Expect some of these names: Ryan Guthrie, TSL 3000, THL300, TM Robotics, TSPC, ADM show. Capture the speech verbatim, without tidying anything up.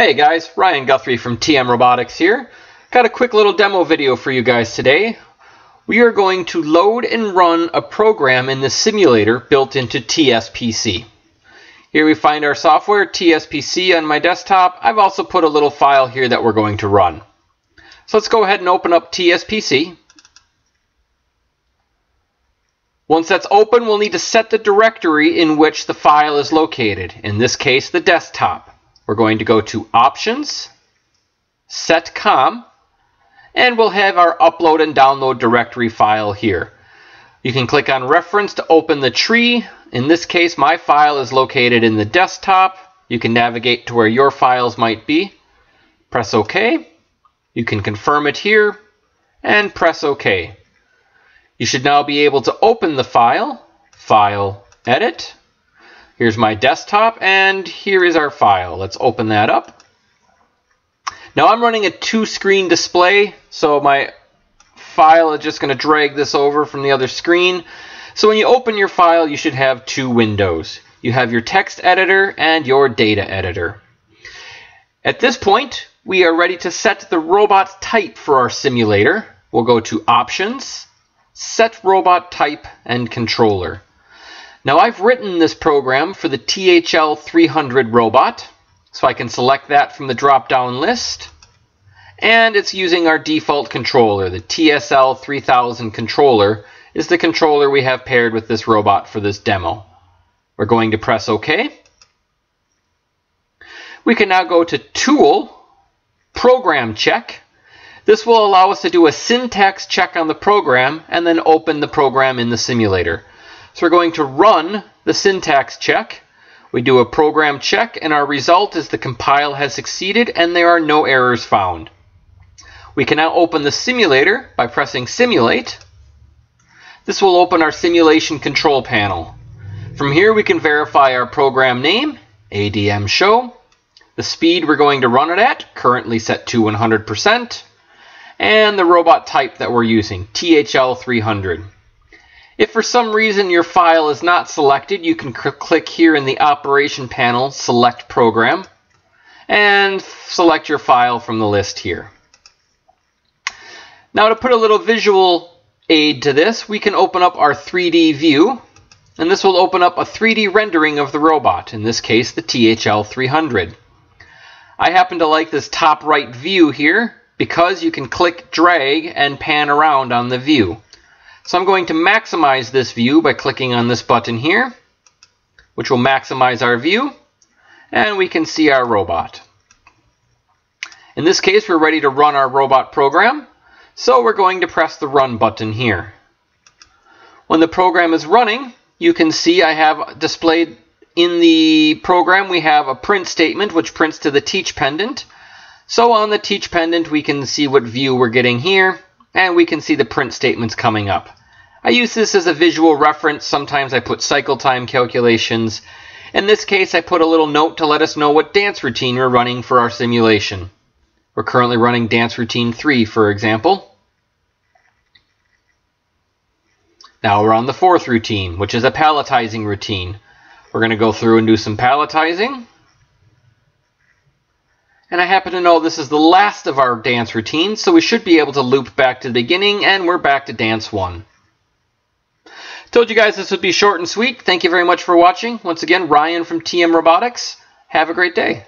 Hey guys, Ryan Guthrie from T M Robotics here. Got a quick little demo video for you guys today. We are going to load and run a program in the simulator built into T S P C. Here we find our software, T S P C, on my desktop. I've also put a little file here that we're going to run. So let's go ahead and open up T S P C. Once that's open, we'll need to set the directory in which the file is located, in this case the desktop. We're going to go to Options, Set Com, and we'll have our upload and download directory file here. You can click on Reference to open the tree. In this case, my file is located in the desktop. You can navigate to where your files might be. Press OK. You can confirm it here and press OK. You should now be able to open the file, File, Edit. Here's my desktop, and here is our file. Let's open that up. Now I'm running a two-screen display, so my file is just going to drag this over from the other screen. So when you open your file, you should have two windows. You have your text editor and your data editor. At this point, we are ready to set the robot type for our simulator. We'll go to Options, Set Robot Type and Controller. Now I've written this program for the T H L three hundred robot, so I can select that from the drop-down list, and it's using our default controller. The T S L three thousand controller is the controller we have paired with this robot for this demo. We're going to press OK. We can now go to Tool, Program Check. This will allow us to do a syntax check on the program and then open the program in the simulator. So we're going to run the syntax check. We do a program check, and our result is the compile has succeeded and there are no errors found. We can now open the simulator by pressing Simulate. This will open our simulation control panel. From here we can verify our program name, A D M show, the speed we're going to run it at, currently set to one hundred percent, and the robot type that we're using, T H L three hundred. If for some reason your file is not selected, you can click here in the operation panel, Select Program, and select your file from the list here. Now to put a little visual aid to this, we can open up our three D view, and this will open up a three D rendering of the robot, in this case the T H L three hundred. I happen to like this top right view here because you can click, drag, and pan around on the view. So I'm going to maximize this view by clicking on this button here, which will maximize our view, and we can see our robot. In this case, we're ready to run our robot program, so we're going to press the Run button here. When the program is running, you can see I have displayed in the program we have a print statement which prints to the teach pendant. So on the teach pendant, we can see what view we're getting here, and we can see the print statements coming up. I use this as a visual reference. Sometimes I put cycle time calculations. In this case, I put a little note to let us know what dance routine we're running for our simulation. We're currently running dance routine three, for example. Now we're on the fourth routine, which is a palletizing routine. We're going to go through and do some palletizing. And I happen to know this is the last of our dance routine, so we should be able to loop back to the beginning, and we're back to dance one. Told you guys this would be short and sweet. Thank you very much for watching. Once again, Ryan from T M Robotics. Have a great day.